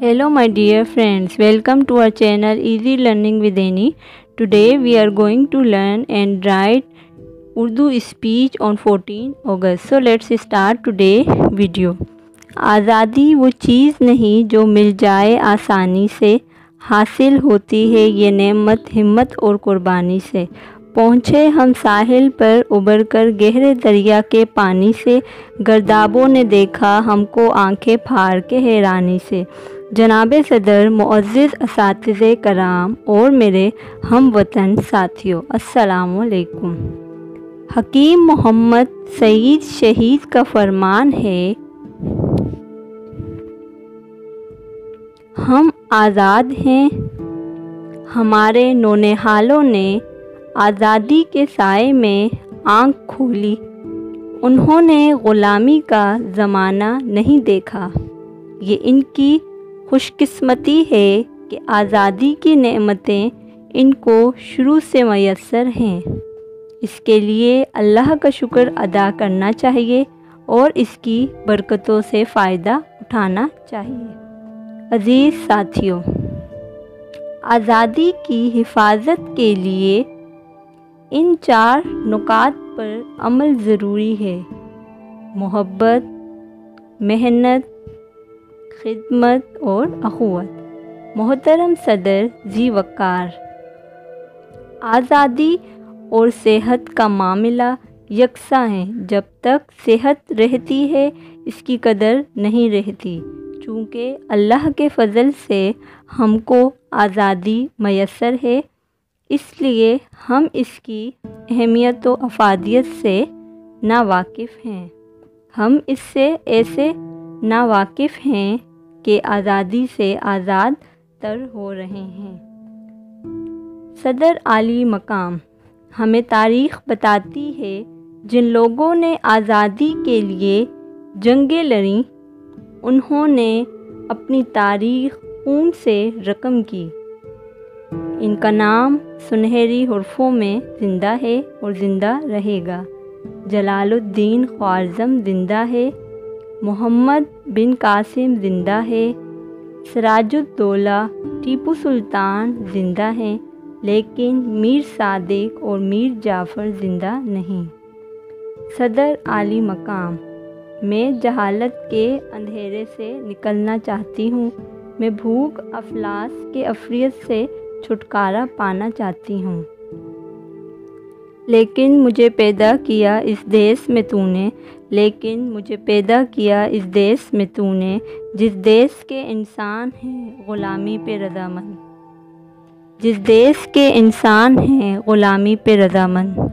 Hello my dear friends, welcome to our channel Easy Learning with Any. Today we are going to learn and write Urdu speech on 14 August. So let's start today video. आज़ादी वो चीज़ नहीं जो मिल जाए आसानी से, हासिल होती है ये नेमत हिम्मत और कुर्बानी से. पहुँचे हम साहिल पर उबर कर गहरे दरिया के पानी से, गर्दाबों ने देखा हमको आंखें फाड़ के हैरानी से. जनाबे सदर, मुअज़्ज़िज़ असातिज़े कराम और मेरे हम वतन साथियों, अस्सलामु अलैकुम. हकीम मोहम्मद सईद शहीद का फरमान है, हम आज़ाद हैं. हमारे नौनिहालों ने आज़ादी के साए में आँख खोली, उन्होंने ग़ुलामी का ज़माना नहीं देखा. ये इनकी खुशकिस्मती है कि आज़ादी की नेमतें इनको शुरू से मैसर हैं. इसके लिए अल्लाह का शुक्र अदा करना चाहिए और इसकी बरकतों से फ़ायदा उठाना चाहिए. अज़ीज़ साथियों, आज़ादी की हिफाजत के लिए इन चार नुकात पर अमल ज़रूरी है. मोहब्बत, मेहनत, खिदमत और अखुवत. मोहतरम सदर जी वक़ार, आज़ादी और सेहत का मामला यकसा है. जब तक सेहत रहती है इसकी कदर नहीं रहती. चूँकि अल्लाह के फ़ज़ल से हमको आज़ादी मैसर है, इसलिए हम इसकी अहमियत व अफ़ादियत से नावाकिफ़ हैं. हम इससे ऐसे नावाकिफ़ हैं कि आज़ादी से आज़ाद तर हो रहे हैं. सदर आली मकाम, हमें तारीख़ बताती है जिन लोगों ने आज़ादी के लिए जंगें लड़ी उन्होंने अपनी तारीख़ खून से रकम की. इनका नाम सुनहरी हुर्फों में ज़िंदा है और ज़िंदा रहेगा. जलालुद्दीन ख़्वारज़्म ज़िंदा है, मोहम्मद बिन कासिम ज़िंदा है, सराजुद्दोला टीपू सुल्तान ज़िंदा हैं, लेकिन मीर सादिक और मीर जाफर ज़िंदा नहीं. सदर आली मकाम, मैं जहालत के अंधेरे से निकलना चाहती हूँ. मैं भूख अफलास के अफरियत से छुटकारा पाना चाहती हूँ. लेकिन मुझे पैदा किया इस देश में तूने, लेकिन मुझे पैदा किया इस देश में तूने, जिस देश के इंसान हैं ग़ुलामी पे रजामंद, जिस देश के इंसान हैं ग़ुलामी पे रजामंद.